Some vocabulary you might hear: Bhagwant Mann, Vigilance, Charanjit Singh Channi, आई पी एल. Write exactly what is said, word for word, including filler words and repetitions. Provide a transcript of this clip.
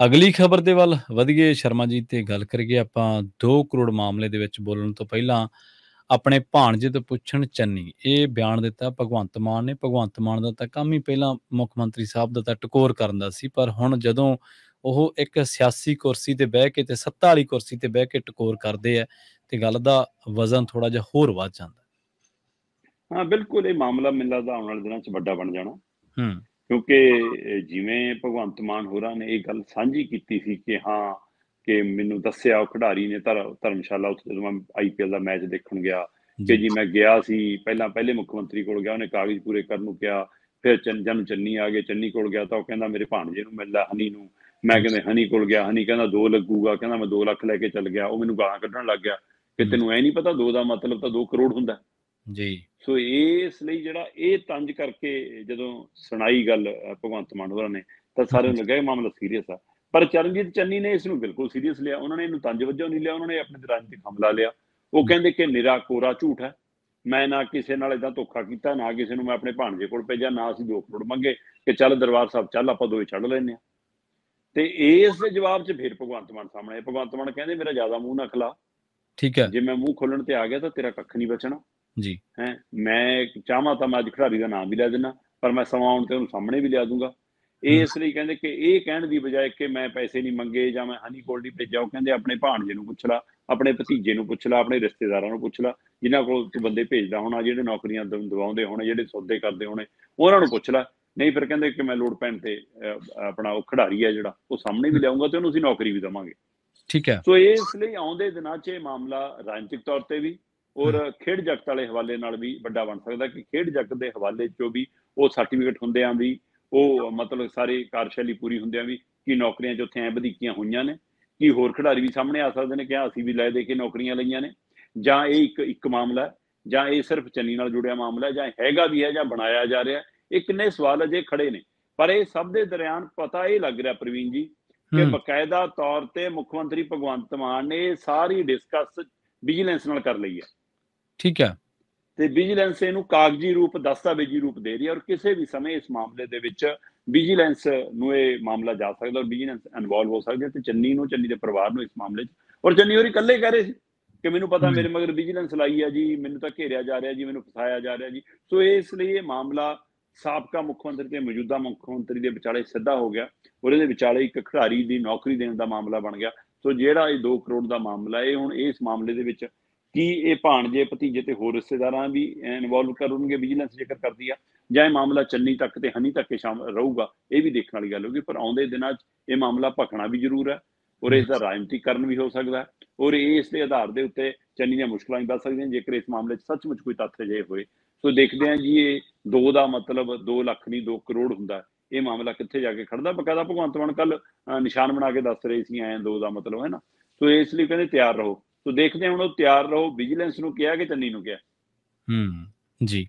अगली खबर के वाल वधिए शर्मा जी ते गल करिए आपां दो करोड़ मामले दे विच बोलण तो पहलां अपने भाणजे तो पुछण चन्नी ये बयान दिता भगवंत मान ने। भगवंत मान का तो काम ही पहला मुख्यमंत्री साहब का तो टकोर करन दा सी, पर हुण जदों ਉਹ एक सियासी कुर्सी ते बह के सत्ता वाली कुर्सी ते बह के टकोर करते हैं तो गल का वजन थोड़ा जिहा होर वध जांदा। हाँ बिल्कुल, ये मामला मेरे लगदा आउण वाले दिनां च वड्डा बण जाणा। हम्म क्योंकि जिवें भगवंत मान होरां ने ये गल सांझी कीती सी कि हाँ कि मैनूं दस्सिया खिडारी ने तर धर्मशाला उत्थे जदों मैं आई पी एल का मैच देखण गया कि जी मैं गया सी, पहला पहले मुख्यमंत्री कोल गया, उन्हें कागज़ पूरे करन नूं किहा, फिर चन जन चन्नी आ गए, चन्नी कोल गया तो कहंदा मेरे भाणजे नूं मिल लै हनी नूं, मैं कहंदे हनी कोल गया, हनी कहंदा दो लगूगा, कहंदा मैं दो लख लैके चल गया, वो मैनूं गालां कड्ढण लग गया कि तैनूं ऐ नहीं पता दो दा मतलब तां दो करोड़ हुंदा जी। सो इसलिए जिहड़ा इह तंज करके जदों सुनाई गल भगवंत मान होरां ने तां सारे नूं लगा इह मामला सीरीयस आ, पर चरणजीत चन्नी ने इस नूं बिल्कुल सीरीयस लिया, उन्होंने इहनूं तंज वजों नहीं लिया, उन्होंने अपने ते राजनीतिक हमला लिया। वो कहंदे कि निरा कोरा झूठ है, मैं ना किसी नाल इदां धोखा कीता, ना किसी नूं मैं अपने भाणजे कोल भेजिया, ना असीं दो करोड़ मंगे कि चल दरबार साहब चल आपां दोए छड़ लैणे आ। ते इस दे जवाब च फिर भगवंत मान सामणे भगवंत मान कहंदे मेरा ज्यादा मूँह ना खला, ठीक है, जे मैं मूँह खोलण ते आ गया तां तेरा कख नहीं बचणा जी। है मैं चाहवा तो मैं अज खिडारी का नाम भी लै देना, पर मैं समा आने तो सामने भी लिया दूंगा। इसलिए कहते कि यह कहने की बजाय कि मैं पैसे नहीं मंगे या मैं हनी कोल नहीं भेजा, कहते अपने भाणजे को पुछ ला, अपने भतीजे को पुछ ला, अपने रिश्तेदारों को पुछ ला, जिन्हों को तू बंदे भेजदा होना, जिहड़े नौकरियां दवाउंदे होने, जिहड़े सौदे करते होने, उन्होंने पुछ ला। नहीं फिर कहते कि मैं लोड़ पैण ते अपना वो खिडारी है जिहड़ा वो सामने भी लियाऊंगा तो उन्होंने असीं नौकरी भी देवांगे, ठीक है। सो इसलिए आउंदे दिनां च यह मामला राजनीतिक तौर पर भी और खेड जगत वाले हवाले नाल भी वड्डा बन सकदा कि खेड जगत के हवाले चो भी वो सर्टिफिकेट हुंदियां भी वो मतलब सारी कार्यशैली पूरी हुंदियां भी कि नौकरियां जो उत्थे ऐ वधीकियां होईयां ने कि होर खिडारी भी सामने आ सकदे ने कि असीं भी लै दे के नौकरियां लईयां ने, जां इह इक इक मामला है, जां इह सिर्फ चन्नी नाल जुड़िया मामला है, जां हैगा भी है, जां बनाया जा रिहा है। इक ने सवाल अजे खड़े ने, पर इह सब दे दरम्यान पता इह लग रिहा प्रवीण जी कि बकायदा तौर ते मुख मंत्री भगवंत मान ने सारी डिस्कस विजिलेंस नाल कर लई है, ठीक है, ते विजिलेंस इहनूं कागजी रूप दस्तावेजी रूप दे रही है और किसी भी समय इस मामले दे विच विजिलेंस नूं इह मामला जा सकदा और विजिलेंस इनवॉल्व हो सकदी है ते चन्नी नूं चन्नी दे परिवार नूं इस मामले च और चन्नी होरी कल्ले कह रहे सी कि मैनूं पता मेरे मगर विजिलेंस लाई है जी, मैनूं तां घेरिया जा रिहा जी, मैनूं फसाया जा रिहा जी। सो इसलिए मामला साबका मुख मंत्री ते मौजूदा मुख मंत्री दे विचाले सिद्धा हो गया और इहदे विचाले इक खिडारी दी नौकरी देण दा मामला बन गया। सो जिहड़ा इह दो करोड़ दा मामला है हुण इस मामले दे विच कि ये भाणजे भतीजे ते होर रिश्तेदारां भी इनवॉल्व करनगे, विजिलेंस जिक्र करती है, जां मामला चन्नी तक ते हनी तक शामिल रहूगा, ये भी देखने वाली गल होगी। पर आउंदे दिनां च यह मामला भखना भी जरूर है और इसका राजनीतिकरण भी हो सकता है और इसके आधार के उत्ते चन्नी दी मुश्किलां भी बढ़ सकदियां जेकर इस मामले सचमुच कोई तथ्य जे होए। सो देखते हैं जी ये दो का मतलब दो लख नहीं दो करोड़ हुंदा, ये मामला कित्थे जाके खड़दा। बकायदा भगवंत मान कल निशान बना के दस रहे सी ऐं दो का मतलब है ना। सो इसलिए कहंदे तैयार रहो, तो देखते हैं हम लोग तैयार रहो, विजिलेंस को क्या कि चन्नी को क्या। हम्म जी।